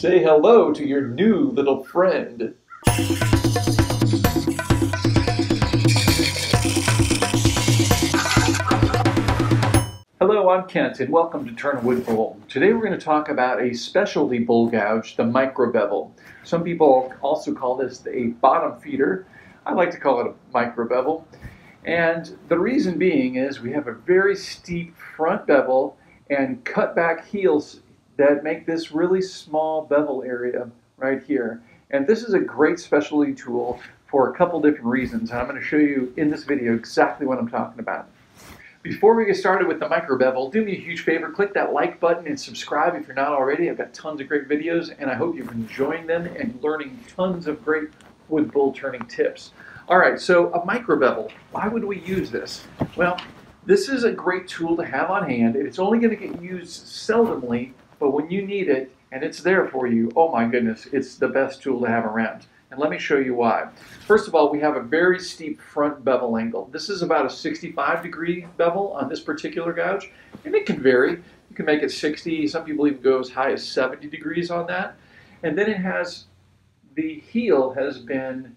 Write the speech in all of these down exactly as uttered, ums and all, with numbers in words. Say hello to your new little friend. Hello, I'm Kent and welcome to Turn A Wood Bowl. Today we're going to talk about a specialty bowl gouge, the microbevel. Some people also call this a bottom feeder. I like to call it a microbevel. And the reason being is we have a very steep front bevel and cut back heels that make this really small bevel area right here. And this is a great specialty tool for a couple different reasons. And I'm going to show you in this video exactly what I'm talking about. Before we get started with the microbevel, do me a huge favor, click that like button and subscribe if you're not already. I've got tons of great videos and I hope you're enjoying them and learning tons of great wood bowl turning tips. All right, so a microbevel, why would we use this? Well, this is a great tool to have on hand. It's only going to get used seldomly, but when you need it and it's there for you, oh my goodness, it's the best tool to have around. And let me show you why. First of all, we have a very steep front bevel angle. This is about a sixty-five degree bevel on this particular gouge, and it can vary. You can make it sixty, some people even go as high as seventy degrees on that. And then it has, the heel has been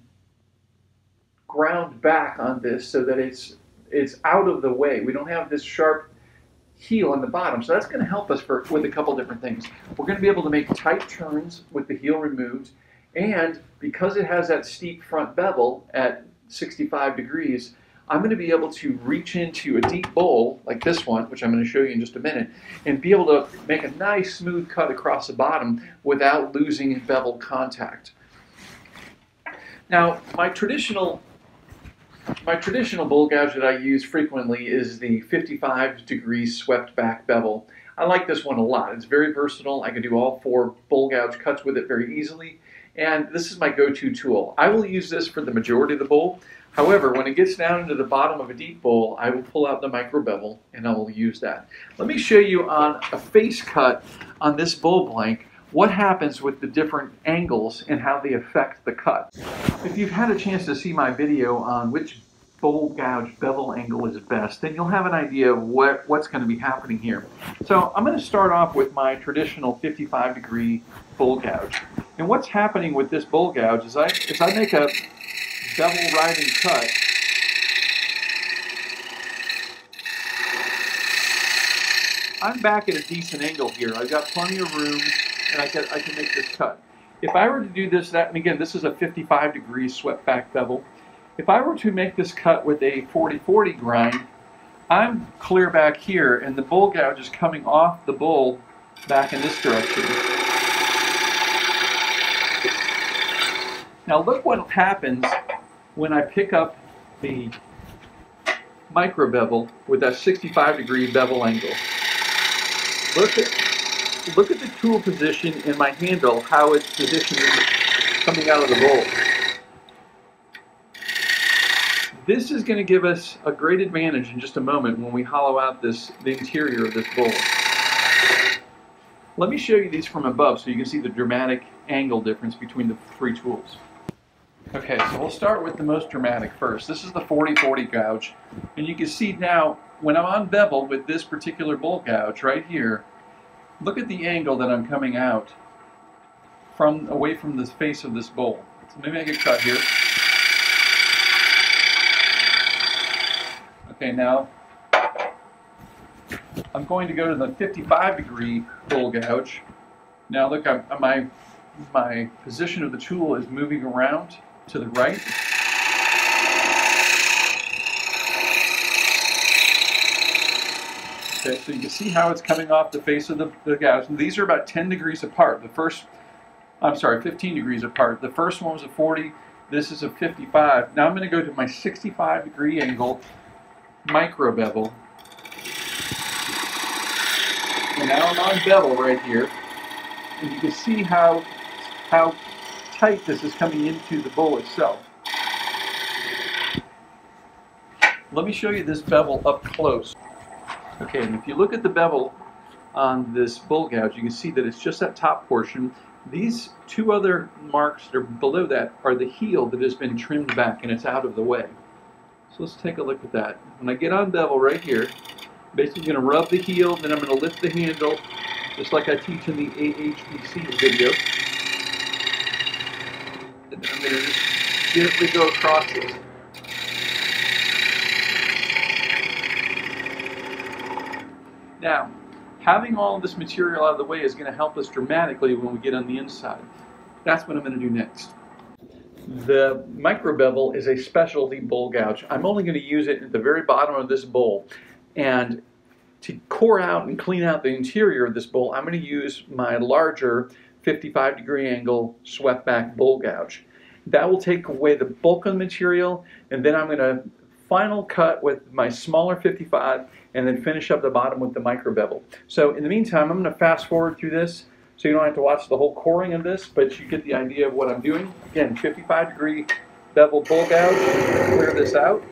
ground back on this so that it's it's out of the way. We don't have this sharp heel on the bottom, so that's going to help us for, with a couple different things. We're going to be able to make tight turns with the heel removed, and because it has that steep front bevel at sixty-five degrees, I'm going to be able to reach into a deep bowl like this one, which I'm going to show you in just a minute, and be able to make a nice smooth cut across the bottom without losing bevel contact. Now, my traditional My traditional bowl gouge that I use frequently is the fifty-five degree swept back bevel. I like this one a lot. It's very versatile. I can do all four bowl gouge cuts with it very easily. And this is my go-to tool. I will use this for the majority of the bowl. However, when it gets down into the bottom of a deep bowl, I will pull out the microbevel and I will use that. Let me show you on a face cut on this bowl blank what happens with the different angles and how they affect the cut. If you've had a chance to see my video on which bowl gouge bevel angle is best, then you'll have an idea of what, what's going to be happening here. So I'm going to start off with my traditional fifty-five degree bowl gouge. And what's happening with this bowl gouge is I, if I make a bevel riding cut, I'm back at a decent angle here. I've got plenty of room and I can, I can make this cut. If I were to do this, that, and again, this is a fifty-five degree swept back bevel. If I were to make this cut with a forty forty grind, I'm clear back here, and the bowl gouge is coming off the bowl back in this direction. Now look what happens when I pick up the micro bevel with that sixty-five degree bevel angle. Look at Look at the tool position in my handle, how it's positioned coming out of the bowl. This is going to give us a great advantage in just a moment when we hollow out this, the interior of this bowl. Let me show you these from above so you can see the dramatic angle difference between the three tools. Okay, so we'll start with the most dramatic first. This is the forty forty gouge, and you can see now when I'm on bevel with this particular bowl gouge right here, look at the angle that I'm coming out from away from the face of this bowl. So maybe I could cut here. Okay, now I'm going to go to the fifty-five degree bowl gouge. Now look, I'm, my, my position of the tool is moving around to the right. Okay, so you can see how it's coming off the face of the, the gouge. And these are about ten degrees apart. The first, I'm sorry, fifteen degrees apart. The first one was a forty, this is a fifty-five. Now I'm going to go to my sixty-five degree angle micro bevel. And now I'm on bevel right here. And you can see how, how tight this is coming into the bowl itself. Let me show you this bevel up close. Okay, and if you look at the bevel on this bowl gouge, you can see that it's just that top portion. These two other marks that are below that are the heel that has been trimmed back and it's out of the way. So let's take a look at that. When I get on bevel right here, basically I'm going to rub the heel, then I'm going to lift the handle, just like I teach in the A H B C video. And I'm going to just gently go across it. Now, having all of this material out of the way is going to help us dramatically when we get on the inside. That's what I'm going to do next. The micro bevel is a specialty bowl gouge. I'm only going to use it at the very bottom of this bowl. And to core out and clean out the interior of this bowl, I'm going to use my larger fifty-five degree angle swept back bowl gouge. That will take away the bulk of the material, and then I'm going to final cut with my smaller fifty-five and then finish up the bottom with the micro bevel. So in the meantime, I'm going to fast forward through this so you don't have to watch the whole coring of this, but you get the idea of what I'm doing. Again, fifty-five degree bevel bowl gouge, clear this out.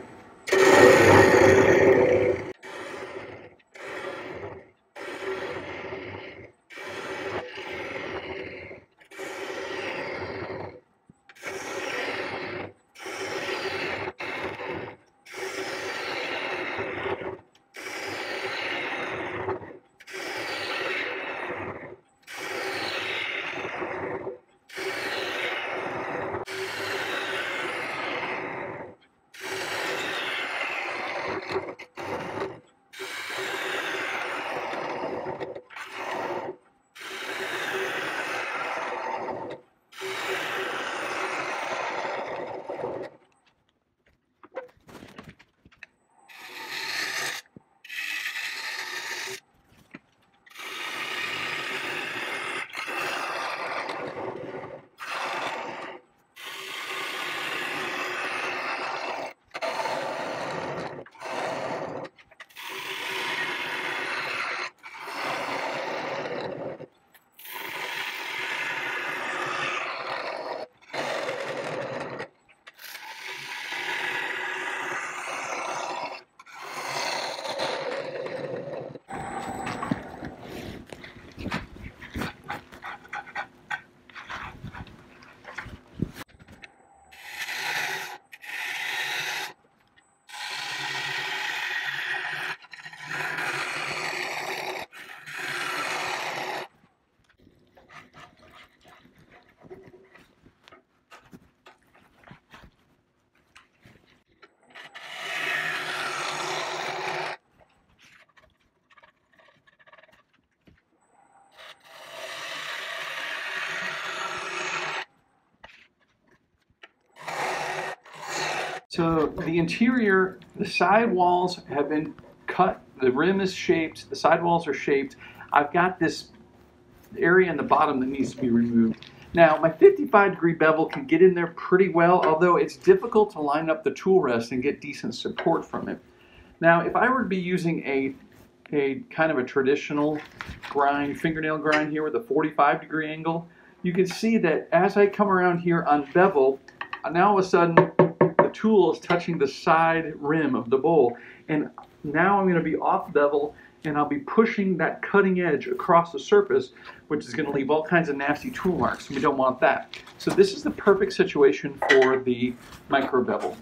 So the interior, the side walls have been cut, the rim is shaped, the side walls are shaped. I've got this area in the bottom that needs to be removed. Now my fifty-five degree bevel can get in there pretty well, although it's difficult to line up the tool rest and get decent support from it. Now if I were to be using a, a kind of a traditional grind, fingernail grind here with a forty-five degree angle, you can see that as I come around here on bevel, now all of a sudden tool is touching the side rim of the bowl, and now I'm going to be off bevel and I'll be pushing that cutting edge across the surface, which is going to leave all kinds of nasty tool marks, and we don't want that. So this is the perfect situation for the micro bevel.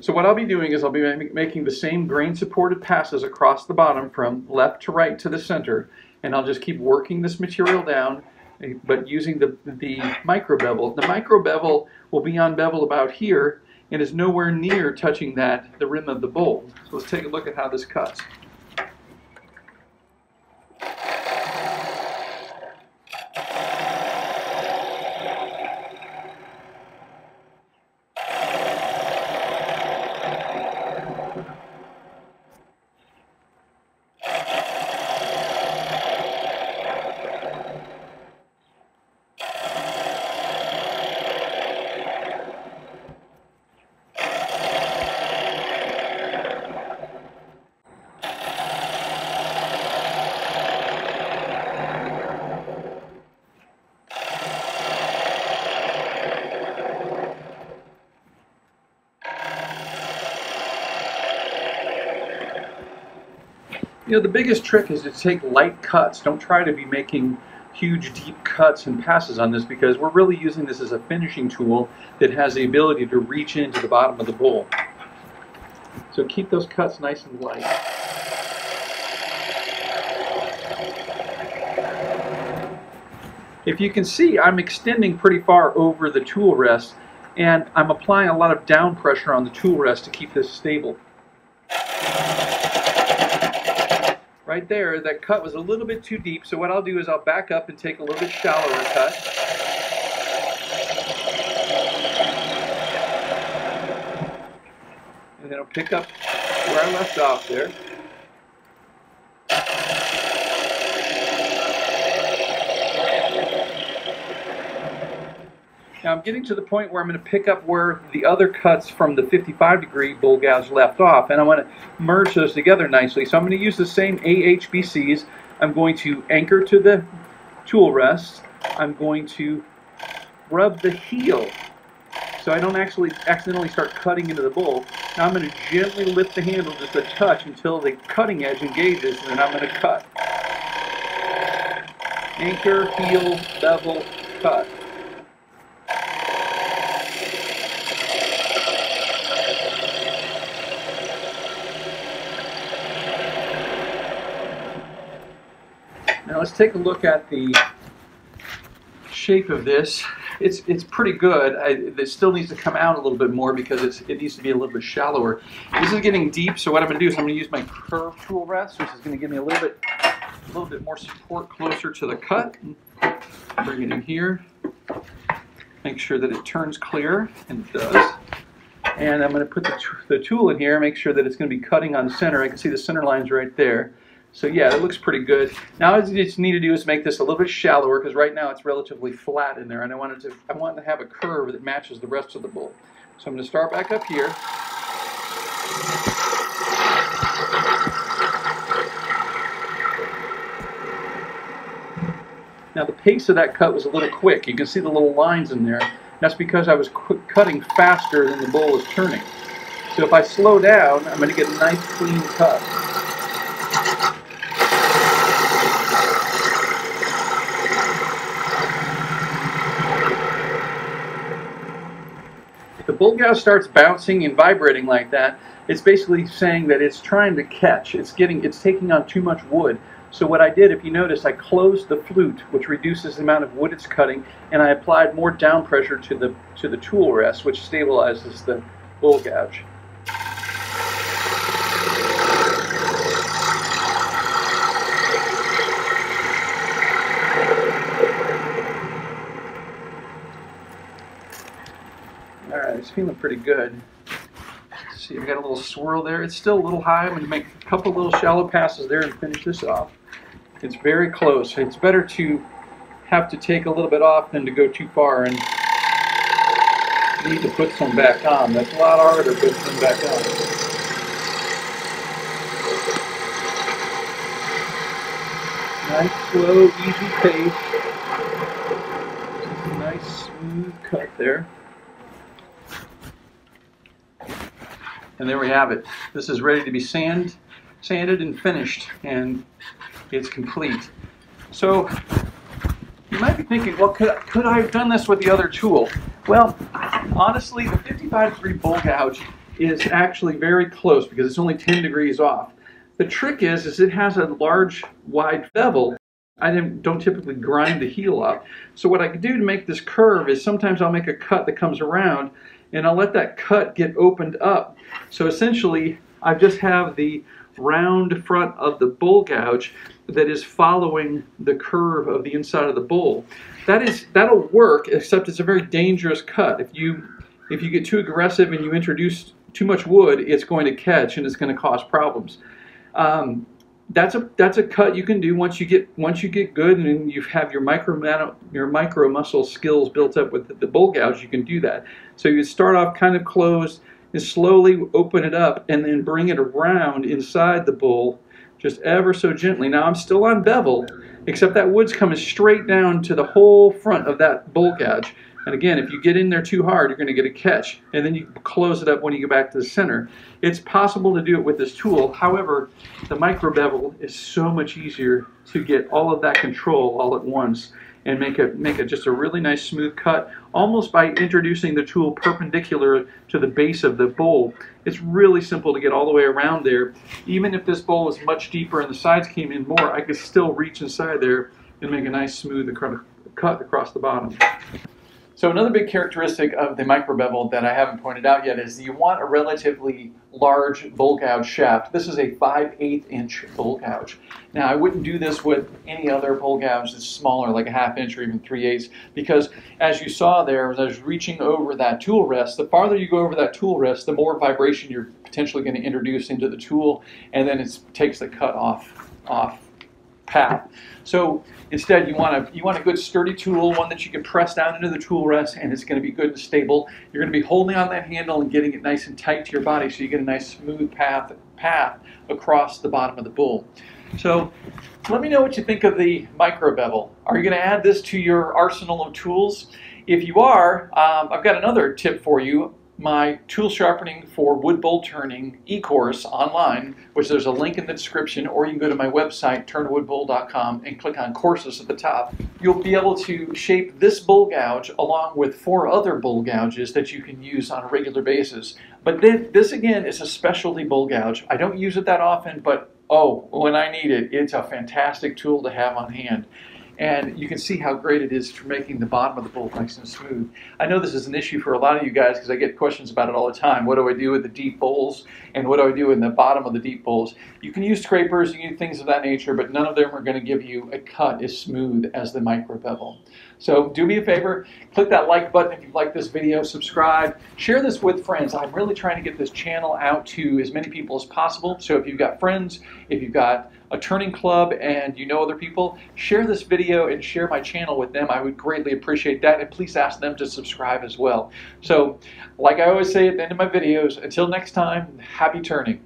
So what I'll be doing is I'll be making the same grain supported passes across the bottom from left to right to the center, and I'll just keep working this material down but using the, the micro bevel. The micro bevel will be on bevel about here and is nowhere near touching that, the rim of the bowl. So let's take a look at how this cuts. You know, the biggest trick is to take light cuts. Don't try to be making huge, deep cuts and passes on this, because we're really using this as a finishing tool that has the ability to reach into the bottom of the bowl. So keep those cuts nice and light. If you can see, I'm extending pretty far over the tool rest, and I'm applying a lot of down pressure on the tool rest to keep this stable. Right there, that cut was a little bit too deep, so what I'll do is I'll back up and take a little bit shallower cut. And then I'll pick up where I left off there. Now I'm getting to the point where I'm going to pick up where the other cuts from the fifty-five degree bowl gouge left off, and I want to merge those together nicely. So I'm going to use the same A H B Cs. I'm going to anchor to the tool rest. I'm going to rub the heel so I don't actually accidentally start cutting into the bowl. Now I'm going to gently lift the handle just a touch until the cutting edge engages, and then I'm going to cut. Anchor, heel, bevel, cut. Now let's take a look at the shape of this. It's, it's pretty good. I, it still needs to come out a little bit more because it's, it needs to be a little bit shallower. This is getting deep, so what I'm going to do is I'm going to use my curved tool rest, which is going to give me a little bit, a little bit more support closer to the cut. Bring it in here. Make sure that it turns clear, and it does. And I'm going to put the, the tool in here, make sure that it's going to be cutting on center. I can see the center lines right there. So yeah, it looks pretty good. Now all I just need to do is make this a little bit shallower, because right now it's relatively flat in there, and I wanted to I want to have a curve that matches the rest of the bowl. So I'm going to start back up here. Now the pace of that cut was a little quick. You can see the little lines in there. That's because I was cutting faster than the bowl was turning. So if I slow down, I'm going to get a nice clean cut. The bowl gouge starts bouncing and vibrating like that, it's basically saying that it's trying to catch. It's getting, it's taking on too much wood. So what I did, if you notice, I closed the flute, which reduces the amount of wood it's cutting, and I applied more down pressure to the to the tool rest, which stabilizes the bowl gouge. It's feeling pretty good. Let's see, I've got a little swirl there. It's still a little high. I'm going to make a couple little shallow passes there and finish this off. It's very close. It's better to have to take a little bit off than to go too far and need to put some back on. That's a lot harder to put some back on. Nice, slow, easy pace. Just a nice, smooth cut there. And there we have it. This is ready to be sand, sanded and finished, and it's complete. So you might be thinking, well, could, could I have done this with the other tool? Well, honestly, the fifty-five degree bowl gouge is actually very close because it's only ten degrees off. The trick is, is it has a large, wide bevel. I didn't, don't typically grind the heel up. So what I can do to make this curve is sometimes I'll make a cut that comes around, and I'll let that cut get opened up. So essentially, I just have the round front of the bowl gouge that is following the curve of the inside of the bowl. That is, that'll work, except it's a very dangerous cut. If you, if you get too aggressive and you introduce too much wood, it's going to catch and it's going to cause problems. Um, That's a that's a cut you can do once you get once you get good and you have your micro your micro muscle skills built up with the, the bowl gouge. You can do that. So you start off kind of closed and slowly open it up and then bring it around inside the bowl, just ever so gently. Now I'm still on bevel, except that wood's coming straight down to the whole front of that bowl gouge. And again, if you get in there too hard, you're going to get a catch, and then you close it up when you go back to the center. It's possible to do it with this tool. However, the micro bevel is so much easier to get all of that control all at once and make it make it just a really nice smooth cut, almost by introducing the tool perpendicular to the base of the bowl. It's really simple to get all the way around there. Even if this bowl was much deeper and the sides came in more, I could still reach inside there and make a nice smooth cut across the bottom. So another big characteristic of the micro bevel that I haven't pointed out yet is you want a relatively large bowl gouge shaft. This is a five eighths inch bowl gouge. Now I wouldn't do this with any other bowl gouge that's smaller, like a half inch or even three eighths, because as you saw there, as I was reaching over that tool rest, the farther you go over that tool rest, the more vibration you're potentially going to introduce into the tool, and then it takes the cut off, off path. So instead you want a, you want a good sturdy tool, one that you can press down into the tool rest and it's going to be good and stable. You're going to be holding on that handle and getting it nice and tight to your body so you get a nice smooth path, path across the bottom of the bowl. So let me know what you think of the micro bevel. Are you going to add this to your arsenal of tools? If you are, um, I've got another tip for you. My Tool Sharpening for Wood Bowl Turning e-course online, which there's a link in the description, or you can go to my website, Turn A Wood Bowl dot com, and click on Courses at the top. You'll be able to shape this bowl gouge along with four other bowl gouges that you can use on a regular basis. But then, this again is a specialty bowl gouge. I don't use it that often, but oh, when I need it, it's a fantastic tool to have on hand. And you can see how great it is for making the bottom of the bowl nice and smooth. I know this is an issue for a lot of you guys because I get questions about it all the time. What do I do with the deep bowls? And what do I do in the bottom of the deep bowls? You can use scrapers, you can use things of that nature, but none of them are going to give you a cut as smooth as the micro bevel. So do me a favor, click that like button if you've liked this video, subscribe, share this with friends. I'm really trying to get this channel out to as many people as possible. So if you've got friends, if you've got a turning club and you know other people, share this video and share my channel with them. I would greatly appreciate that, and please ask them to subscribe as well. So like I always say at the end of my videos, until next time, happy turning.